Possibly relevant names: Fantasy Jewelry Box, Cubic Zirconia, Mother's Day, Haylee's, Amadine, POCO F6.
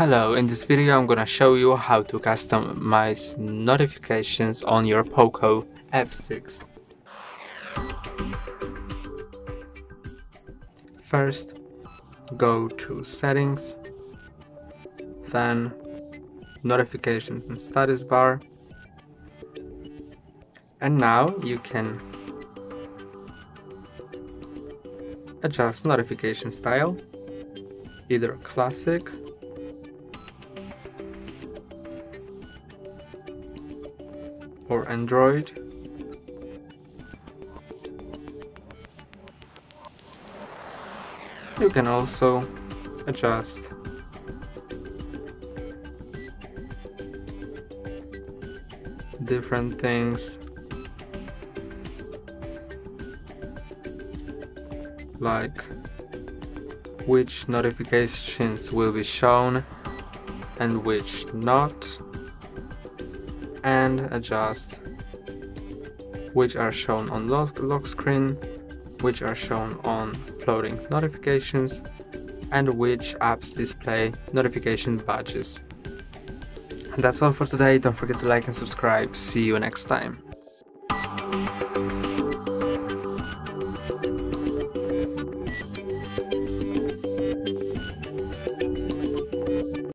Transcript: Hello, in this video I'm gonna show you how to customize notifications on your POCO F6. First, go to Settings, then Notifications and Status bar, and now you can adjust notification style, either classic or Android. You can also adjust different things like which notifications will be shown and which not, and adjust which are shown on lock screen, which are shown on floating notifications, and which apps display notification badges. And that's all for today. Don't forget to like and subscribe. See you next time.